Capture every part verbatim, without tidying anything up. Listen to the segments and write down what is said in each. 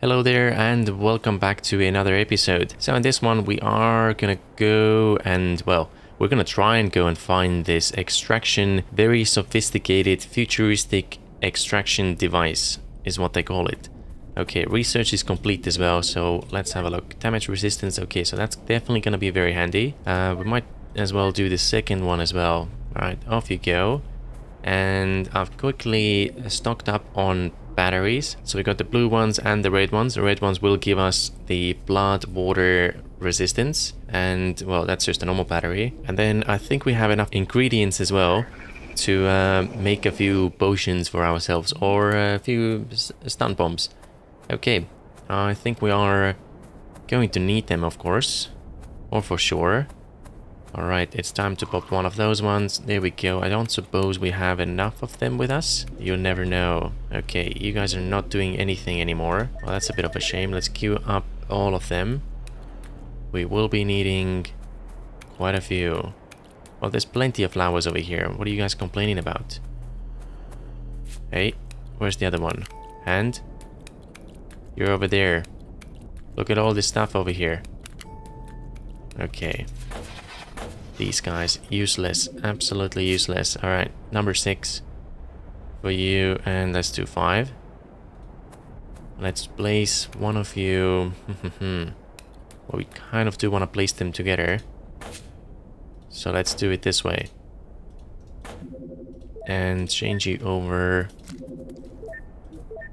Hello there and welcome back to another episode. So in this one we are gonna go and, well, we're gonna try and go and find this extraction, very sophisticated futuristic extraction device is what they call it. Okay, research is complete as well, so let's have a look. Damage resistance, okay, so that's definitely gonna be very handy. Uh, we might as well do the second one as well. Alright, off you go. And I've quickly stocked up on batteries. So we got the blue ones and the red ones. The red ones will give us the blood water resistance. And well, that's just a normal battery. And then I think we have enough ingredients as well to uh, make a few potions for ourselves or a few stun bombs. Okay, I think we are going to need them, of course, or for sure. All right, it's time to pop one of those ones. There we go. I don't suppose we have enough of them with us. You'll never know. Okay, you guys are not doing anything anymore. Well, that's a bit of a shame. Let's queue up all of them. We will be needing quite a few. Well, there's plenty of flowers over here. What are you guys complaining about? Hey, where's the other one? And you're over there. Look at all this stuff over here. Okay. These guys, useless, absolutely useless. All right, number six for you, and let's do five. Let's place one of you. Well, we kind of do want to place them together. So let's do it this way. And change you over.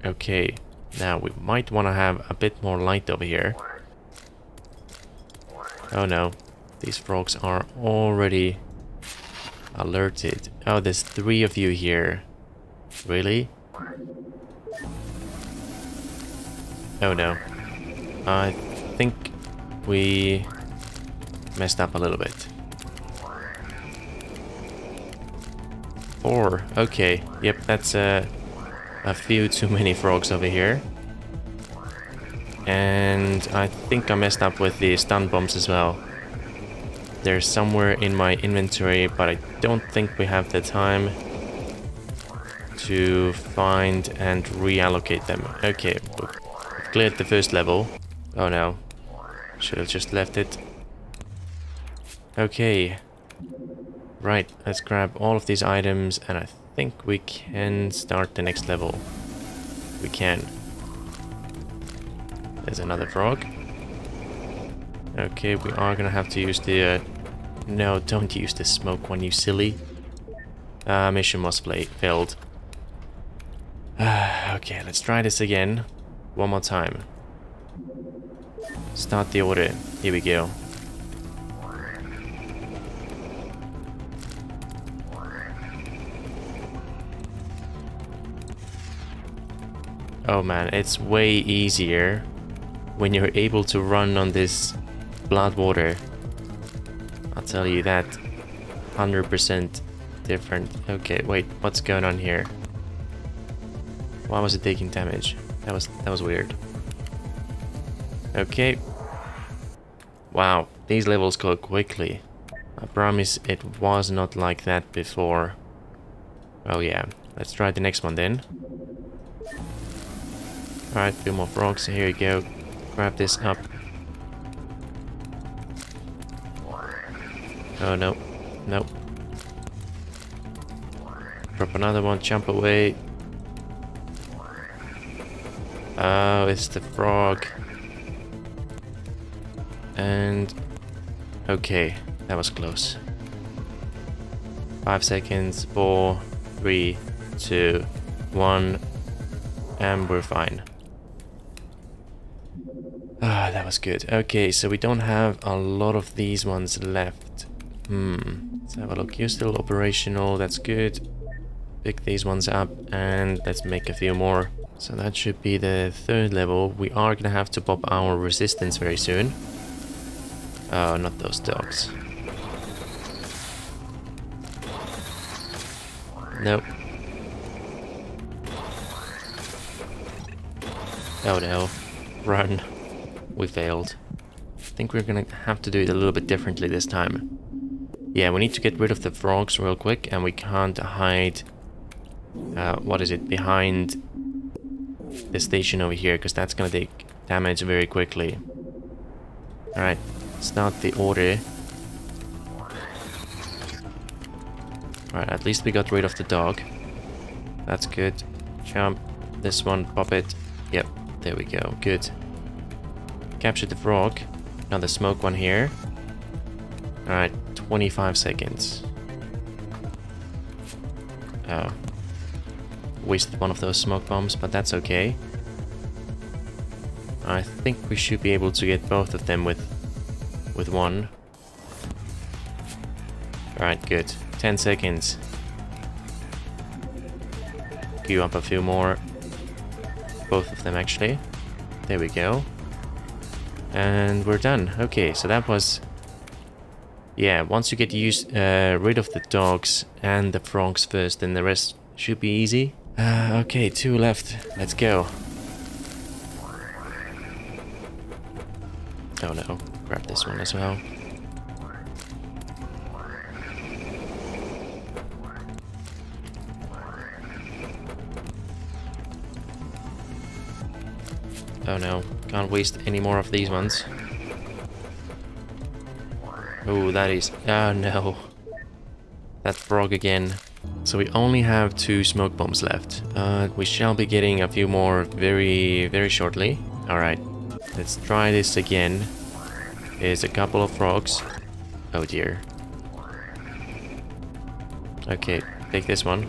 Okay, now we might want to have a bit more light over here. Oh no. These frogs are already alerted. Oh, there's three of you here. Really? Oh no. I think we messed up a little bit. Four. Okay. Yep, that's a, a few too many frogs over here. And I think I messed up with the stun bombs as well. They're somewhere in my inventory, but I don't think we have the time to find and reallocate them. Okay, we've cleared the first level. Oh no, should have just left it. Okay, right, let's grab all of these items and I think we can start the next level. We can. There's another frog. Okay, we are gonna have to use the... Uh, no, don't use the smoke one, you silly. Uh, mission was failed. Uh, okay, let's try this again. One more time. Start the order. Here we go. Oh man, it's way easier when you're able to run on this blood water. I'll tell you that. one hundred percent different. Okay, wait, what's going on here? Why was it taking damage? That was that was weird. Okay. Wow, these levels go quickly. I promise it was not like that before. Oh yeah, let's try the next one then. Alright, a few more frogs, here we go. Grab this up. Oh no, nope. Drop another one, jump away. Oh, it's the frog. And okay, that was close. Five seconds, four, three, two, one, and we're fine. Ah, that was good. Okay, so we don't have a lot of these ones left. Hmm. Let's have a look. You're still operational. That's good. Pick these ones up and let's make a few more. So that should be the third level. We are gonna have to pop our resistance very soon. Oh, not those dogs. Nope. Oh no. Run. We failed. I think we're gonna have to do it a little bit differently this time. Yeah, we need to get rid of the frogs real quick, and we can't hide... Uh, what is it? Behind this station over here, because that's gonna take damage very quickly. Alright, start the order. Alright, at least we got rid of the dog. That's good. Jump. This one, pop it. Yep, there we go. Good. Capture the frog. Another smoke one here. Alright, twenty-five seconds. Oh. Wasted one of those smoke bombs, but that's okay. I think we should be able to get both of them with with one. Alright, good. ten seconds. Queue up a few more. Both of them, actually. There we go. And we're done. Okay, so that was... Yeah, once you get used, uh, rid of the dogs and the frogs first, then the rest should be easy. Uh, okay, two left. Let's go. Oh no, grab this one as well. Oh no, can't waste any more of these ones. Oh, that is... Oh no. That frog again. So we only have two smoke bombs left. Uh, we shall be getting a few more very, very shortly. Alright, let's try this again. There's a couple of frogs. Oh dear. Okay, take this one.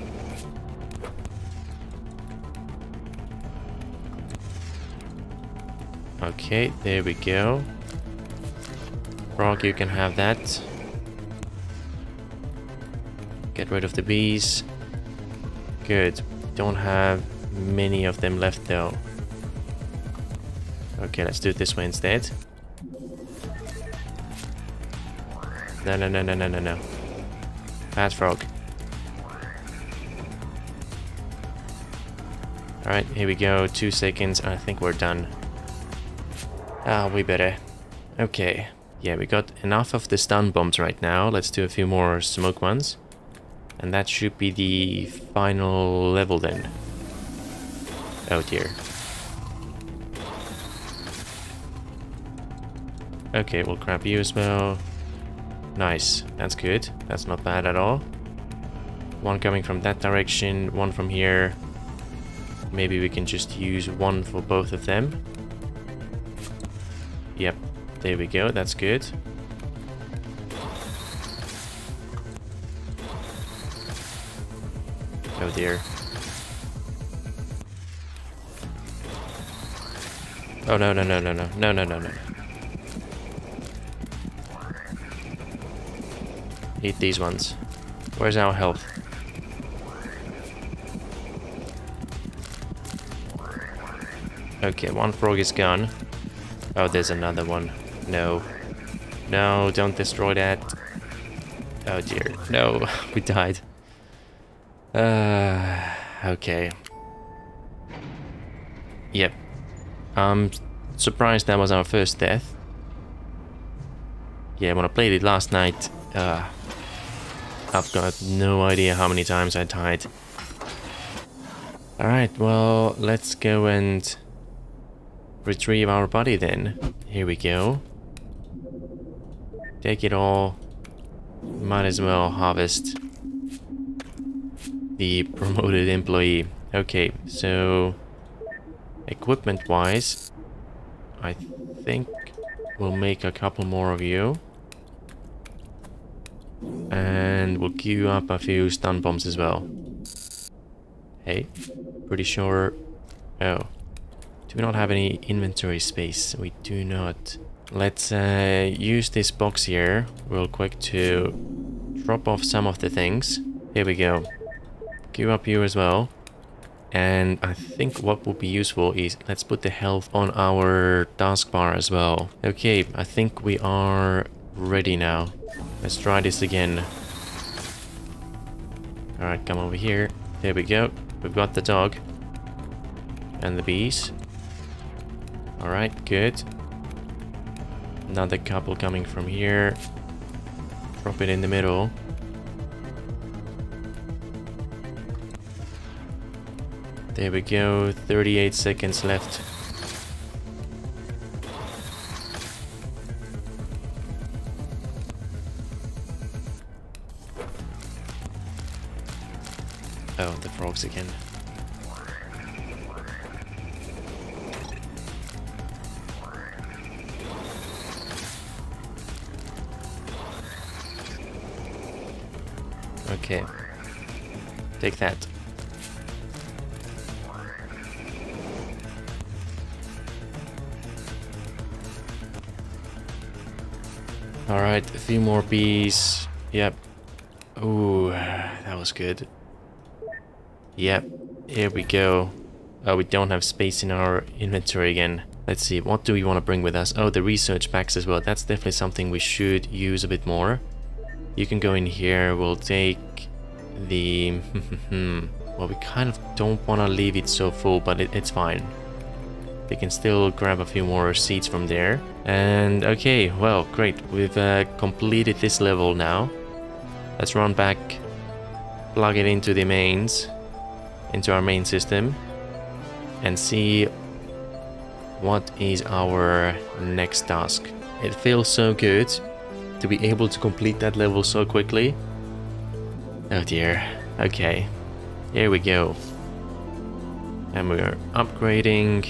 Okay, there we go. Frog, you can have that. Get rid of the bees. Good. Don't have many of them left though. Okay, let's do it this way instead. No, no, no, no, no, no, no. Bad frog. Alright, here we go. Two seconds. I think we're done. Ah, we better. Okay. Yeah, we got enough of the stun bombs right now. Let's do a few more smoke ones. And that should be the final level then. Oh dear. Okay, we'll grab you as well. Nice. That's good. That's not bad at all. One coming from that direction, one from here. Maybe we can just use one for both of them. Yep. There we go, that's good. Oh dear. Oh no, no, no, no, no, no, no, no, no. Eat these ones. Where's our health? Okay, one frog is gone. Oh, there's another one. No. No, don't destroy that. Oh dear. No, we died. Uh, okay. Yep. I'm surprised that was our first death. Yeah, when I played it last night, uh, I've got no idea how many times I died. Alright, well, let's go and retrieve our body then. Here we go. Take it all. Might as well harvest the promoted employee. Okay, so equipment wise, I think we'll make a couple more of you. And we'll queue up a few stun bombs as well. Hey, pretty sure... Oh. Do we not have any inventory space? We do not. Let's uh, use this box here real quick to drop off some of the things. Here we go. Queue up you as well. And I think what would be useful is let's put the health on our taskbar as well. Okay, I think we are ready now. Let's try this again. Alright, come over here. There we go. We've got the dog. And the bees. Alright, good. Another couple coming from here. Drop it in the middle. There we go, thirty-eight seconds left. Oh, the frogs again. Okay, take that. All right, three more bees. Yep. Ooh, that was good. Yep, here we go. Oh, we don't have space in our inventory again. Let's see, what do we want to bring with us? Oh, the research packs as well. That's definitely something we should use a bit more. You can go in here. We'll take the... well, we kind of don't want to leave it so full, but it, it's fine. We can still grab a few more seeds from there. And okay, well, great. We've uh, completed this level now. Let's run back, plug it into the mains. into our main system and see what is our next task. It feels so good to be able to complete that level so quickly. Oh dear. Okay, here we go. And we're upgrading.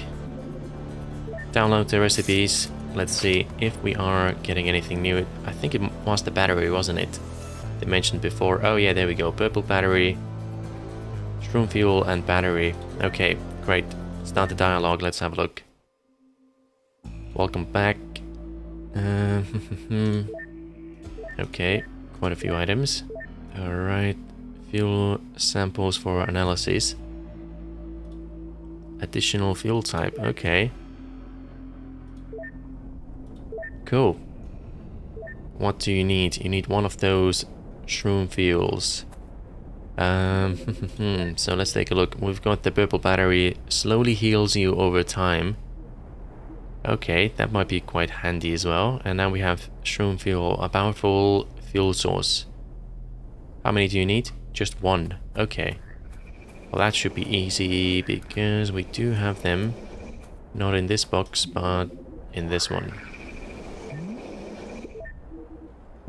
Download the recipes. Let's see if we are getting anything new. I think it was the battery, wasn't it? They mentioned before. Oh yeah, there we go. Purple battery. Shroom fuel and battery. Okay, great. Start the dialogue. Let's have a look. Welcome back. Uh, okay, quite a few items. All right, fuel samples for analysis. Additional fuel type. Okay. Cool. What do you need? You need one of those shroom fuels. Um, so let's take a look. We've got the purple battery, slowly heals you over time. Okay, that might be quite handy as well. And now we have shroom fuel, a powerful fuel source. How many do you need? Just one. Okay. Well, that should be easy because we do have them. Not in this box, but in this one.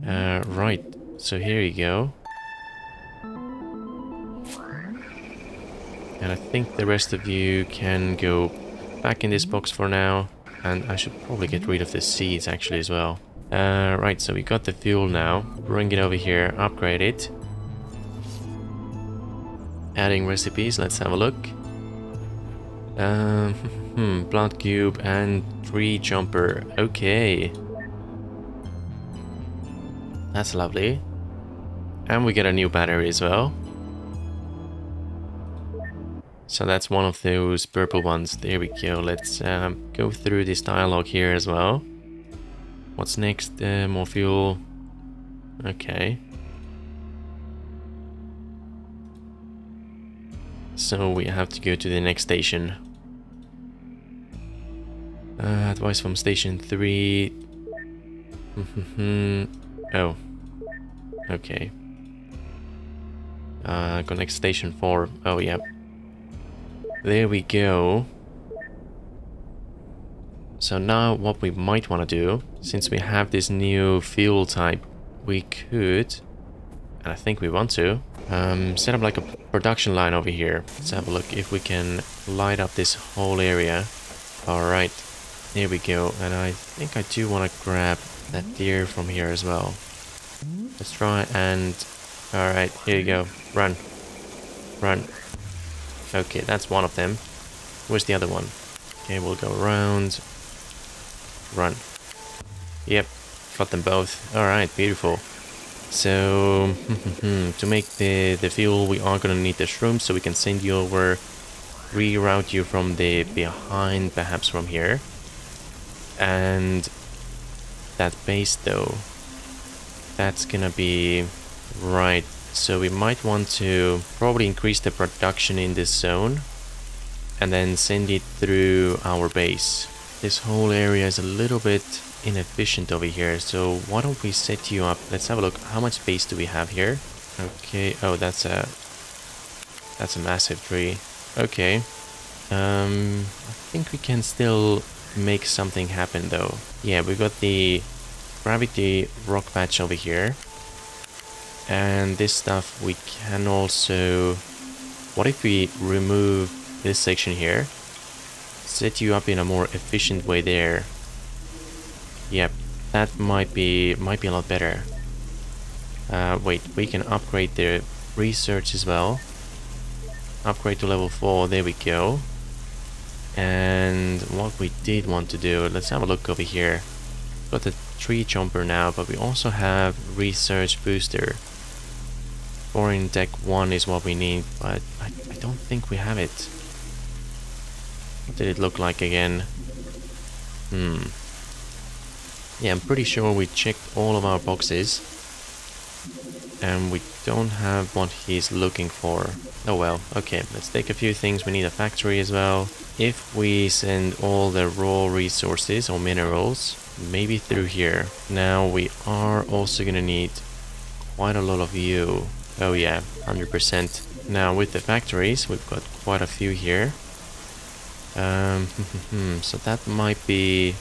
Uh, right. So here you go. And I think the rest of you can go back in this box for now. And I should probably get rid of the seeds actually as well. Uh, right, so we got the fuel now. Bring it over here, upgrade it. Adding recipes, let's have a look. Um, hmm, blood cube and tree jumper. Okay. That's lovely. And we get a new battery as well. So that's one of those purple ones. There we go. Let's um, go through this dialogue here as well. What's next? Uh, more fuel. Okay. So we have to go to the next station. Uh, advice from station three. Oh. Okay. Uh, connect station four. Oh, yeah. There we go. So now what we might want to do, since we have this new fuel type, we could, and I think we want to, um, set up like a production line over here. Let's have a look if we can light up this whole area. Alright, here we go. And I think I do want to grab that deer from here as well. Let's try and... Alright, here you go. Run. Run. Okay, that's one of them. Where's the other one? Okay, we'll go around. Run. Yep, got them both. Alright, beautiful. So, to make the, the fuel, we are going to need the shrooms, so we can send you over, reroute you from the behind, perhaps from here. And that base, though, that's going to be right. So we might want to probably increase the production in this zone and then send it through our base. This whole area is a little bit inefficient over here, so why don't we set you up? Let's have a look. How much space do we have here? Okay, oh, that's a that's a massive tree. Okay. Um, I think we can still make something happen though. Yeah, we've got the gravity rock patch over here. And this stuff we can also... What if we remove this section here? Set you up in a more efficient way there. Yep, that might be might be a lot better. Uh, wait, we can upgrade the research as well. Upgrade to level four, there we go. And what we did want to do, let's have a look over here. Got the tree jumper now, but we also have research booster. Foreign deck one is what we need, but I, I don't think we have it. What did it look like again? Hmm. Yeah, I'm pretty sure we checked all of our boxes. And we don't have what he's looking for. Oh well, okay, let's take a few things. We need a factory as well. If we send all the raw resources or minerals, maybe through here. Now we are also gonna need quite a lot of you. Oh yeah, one hundred percent. Now with the factories, we've got quite a few here. Um, so that might be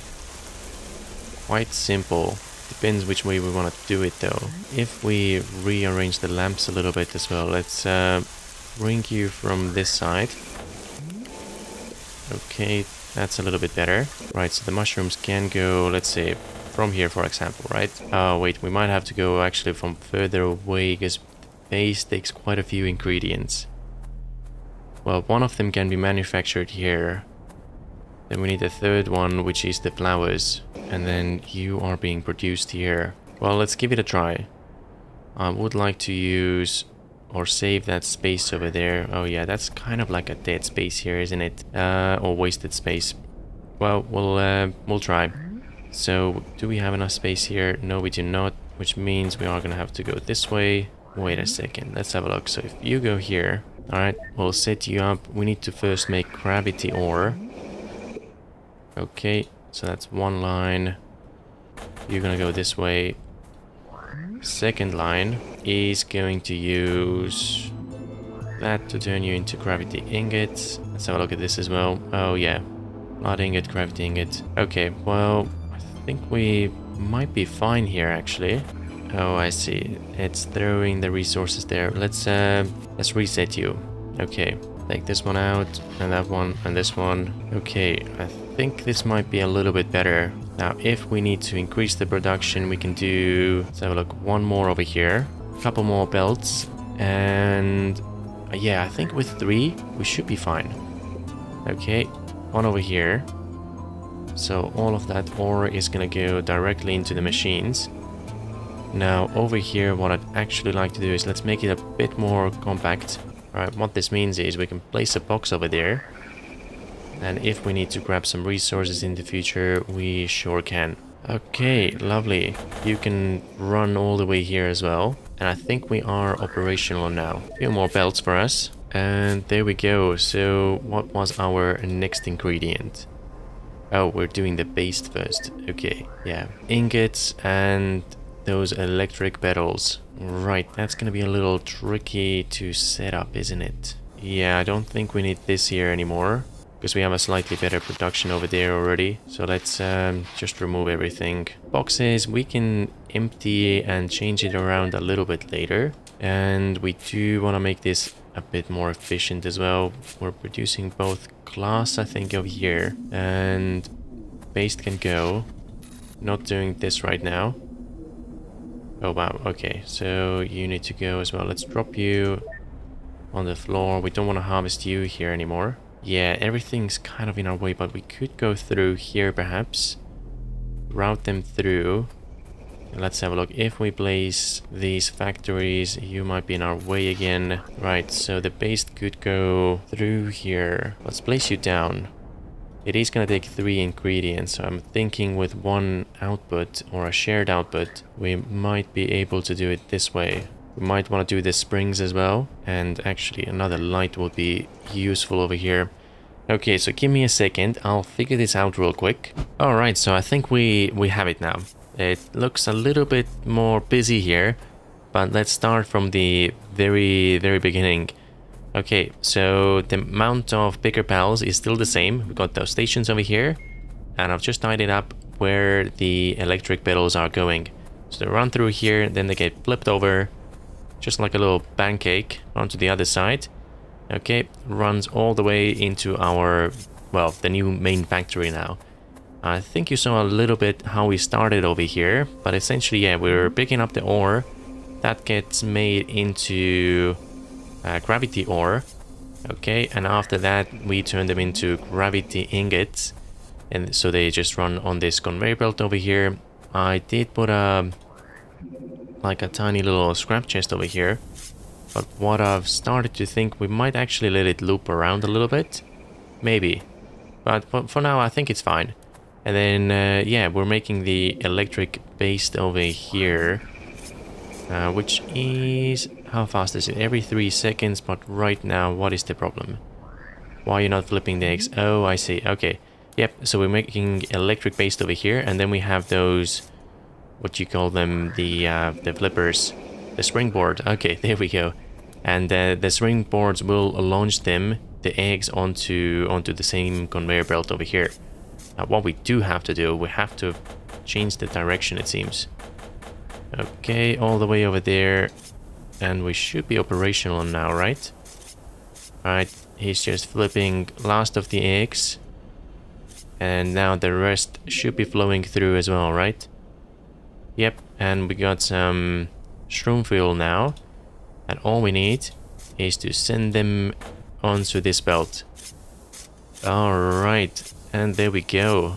quite simple. Depends which way we want to do it though. If we rearrange the lamps a little bit as well, let's uh, bring you from this side. Okay, that's a little bit better. Right, so the mushrooms can go, let's say, from here for example, right? Oh wait, we might have to go actually from further away because base takes quite a few ingredients. Well, one of them can be manufactured here. Then we need the third one, which is the flowers. And then you are being produced here. Well, let's give it a try. I would like to use or save that space over there. Oh yeah, that's kind of like a dead space here, isn't it? Uh, or wasted space. Well, we'll, uh, we'll try. So, do we have enough space here? No, we do not. Which means we are gonna have to go this way. Wait a second, let's have a look. So if you go here... Alright, we'll set you up. We need to first make gravity ore. Okay, so that's one line. You're gonna go this way. Second line is going to use that to turn you into gravity ingots. Let's have a look at this as well. Oh yeah, blood ingot, gravity ingot. Okay, well, I think we might be fine here actually. Oh, I see. It's throwing the resources there. Let's uh, let's reset you. Okay, take this one out, and that one, and this one. Okay, I think I think this might be a little bit better. Now if we need to increase the production, we can do, let's have a look, one more over here, a couple more belts, and yeah, I think with three we should be fine. Okay, one over here. So all of that ore is gonna go directly into the machines. Now over here what I'd actually like to do is let's make it a bit more compact. Alright, what this means is we can place a box over there. And if we need to grab some resources in the future, we sure can. Okay, lovely. You can run all the way here as well. And I think we are operational now. A few more belts for us. And there we go. So what was our next ingredient? Oh, we're doing the paste first. Okay, yeah. Ingots and those electric petals. Right, that's gonna be a little tricky to set up, isn't it? Yeah, I don't think we need this here anymore. Because we have a slightly better production over there already. So let's um, just remove everything. Boxes, we can empty and change it around a little bit later. And we do want to make this a bit more efficient as well. We're producing both glass, I think, over here. And paste can go. Not doing this right now. Oh wow, okay. So you need to go as well. Let's drop you on the floor. We don't want to harvest you here anymore. Yeah, everything's kind of in our way, but we could go through here perhaps. Route them through. Let's have a look. If we place these factories, you might be in our way again. Right, so the base could go through here. Let's place you down. It is going to take three ingredients, so I'm thinking with one output or a shared output, we might be able to do it this way. We might want to do the springs as well. And actually another light will be useful over here. Okay, so give me a second. I'll figure this out real quick. Alright, so I think we, we have it now. It looks a little bit more busy here. But let's start from the very, very beginning. Okay, so the amount of bigger pals is still the same. We've got those stations over here, and I've just tied it up where the electric pedals are going. So they run through here, then they get flipped over, just like a little pancake, onto the other side. Okay, runs all the way into our, well, the new main factory now. I think you saw a little bit how we started over here, but essentially, yeah, we're picking up the ore. That gets made into uh, gravity ore. Okay, and after that, we turn them into gravity ingots. And so they just run on this conveyor belt over here. I did put a, like a tiny little scrap chest over here. But what I've started to think, we might actually let it loop around a little bit. Maybe. But for, for now, I think it's fine. And then, uh, yeah, we're making the electric based over here. Uh, which is... how fast is it? Every three seconds, but right now, what is the problem? Why are you not flipping the X? Oh, I see. Okay. Yep, so we're making electric based over here, and then we have those... what you call them? The, uh, the flippers. The springboard. Okay, there we go. And uh, the springboards will launch them, the eggs, onto, onto the same conveyor belt over here. Now, what we do have to do, we have to change the direction, it seems. Okay, all the way over there. And we should be operational now, right? Alright, he's just flipping last of the eggs. And now the rest should be flowing through as well, right? Yep, and we got some shroom fuel now. And all we need is to send them onto this belt. Alright, and there we go.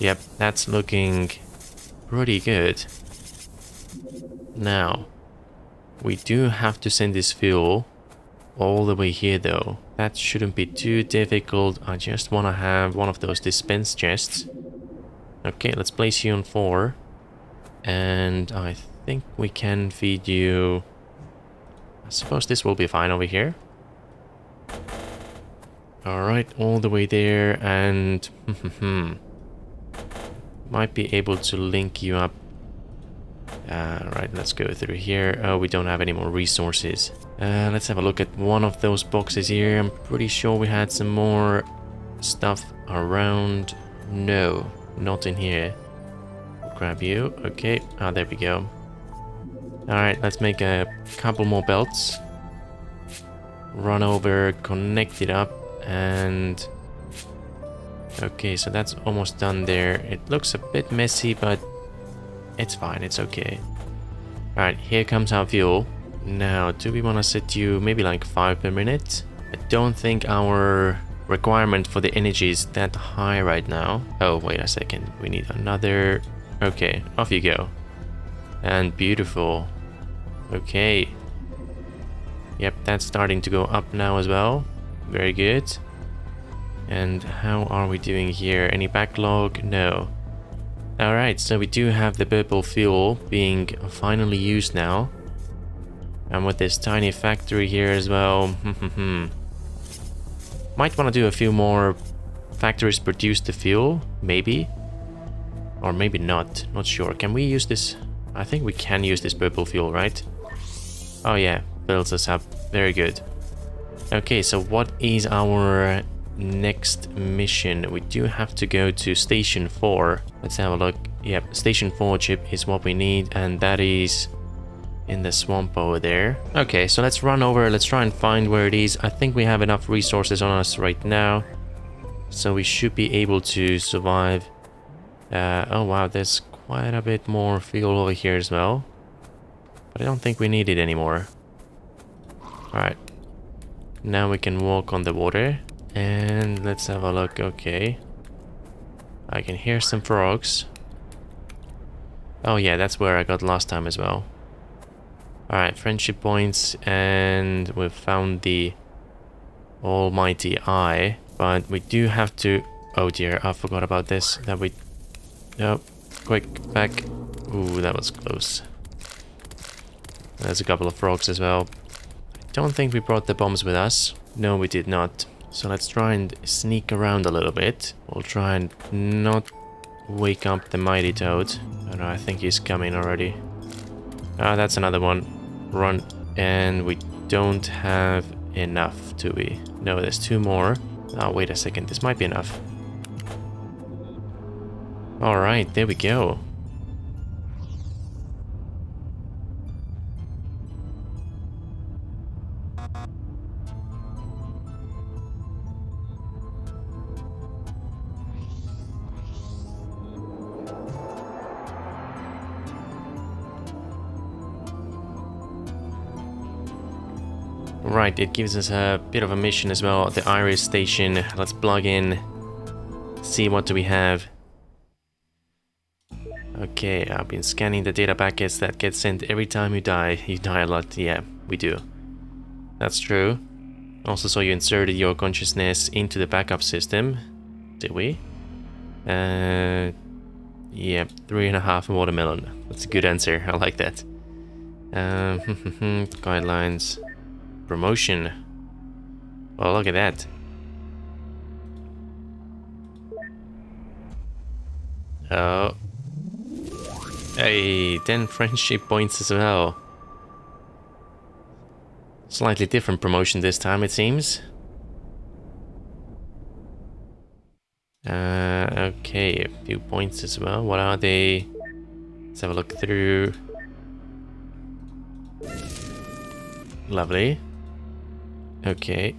Yep, that's looking... pretty good. Now, we do have to send this fuel all the way here though. That shouldn't be too difficult. I just want to have one of those dispense chests. Okay, let's place you on four. And I think we can feed you... I suppose this will be fine over here. Alright, all the way there and... might be able to link you up. Uh, right, let's go through here. Oh, we don't have any more resources. Uh, let's have a look at one of those boxes here. I'm pretty sure we had some more stuff around. No, not in here. Grab you. Okay. Ah, oh, there we go. Alright, let's make a couple more belts. Run over, connect it up, and... okay, so that's almost done there. It looks a bit messy, but it's fine, it's okay. Alright, here comes our fuel. Now, do we want to set you maybe like five per minute? I don't think our requirement for the energy is that high right now. Oh, wait a second. We need another... okay, off you go. And beautiful. Okay. Yep, that's starting to go up now as well. Very good. And how are we doing here? Any backlog? No. Alright, so we do have the purple fuel being finally used now. And with this tiny factory here as well. Might want to do a few more factories produce the fuel. Maybe. Or maybe not. Not sure. Can we use this? I think we can use this purple fuel, right? Oh yeah. Builds us up. Very good. Okay, so what is our... next mission? We do have to go to station four. Let's have a look. Yep, station four chip is what we need, and that is in the swamp over there. Okay, so let's run over, let's try and find where it is. I think we have enough resources on us right now, so we should be able to survive. Uh, oh wow, there's quite a bit more fuel over here as well, but I don't think we need it anymore. Alright, now we can walk on the water. And let's have a look. Okay, I can hear some frogs. Oh yeah, that's where I got last time as well. Alright, friendship points, and we've found the almighty eye. But we do have to... oh dear, I forgot about this. That we... nope. Quick, back. Ooh, that was close. There's a couple of frogs as well. I don't think we brought the bombs with us. No, we did not. So let's try and sneak around a little bit. We'll try and not wake up the mighty toad. Oh no, I think he's coming already. Ah, that's another one. Run. And we don't have enough, do we? No, there's two more. Oh, wait a second, this might be enough. Alright, there we go. Right, it gives us a bit of a mission as well, the iris station. Let's plug in, see what do we have. Okay, I've been scanning the data packets that get sent every time you die. You die a lot, yeah, we do. That's true. Also, so you inserted your consciousness into the backup system. Did we? Uh, yeah, three and a half watermelon. That's a good answer, I like that. Um, guidelines. Promotion. Well, look at that. Oh. Hey, ten friendship points as well. Slightly different promotion this time, it seems. Uh, okay, a few points as well. What are they? Let's have a look through. Lovely. Okay.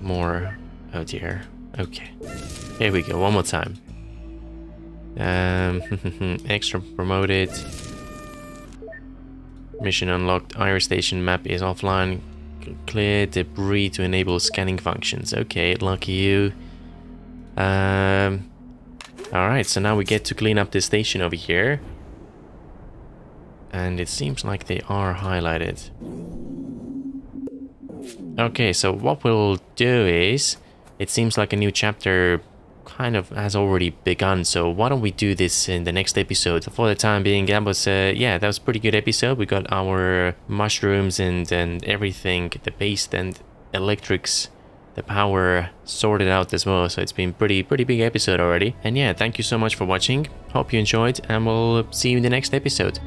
More. Oh dear. Okay. Here we go. One more time. Um, extra promoted. Mission unlocked. Iris Station map is offline. Clear debris to enable scanning functions. Okay. Lucky you. Um. All right. So now we get to clean up this station over here. And it seems like they are highlighted. Okay, so what we'll do is, it seems like a new chapter kind of has already begun, so why don't we do this in the next episode. For the time being, that was, uh, yeah, that was a pretty good episode. We got our mushrooms and, and everything, the paste and electrics, the power sorted out as well, so it's been pretty, pretty big episode already. And yeah, thank you so much for watching, hope you enjoyed, and we'll see you in the next episode.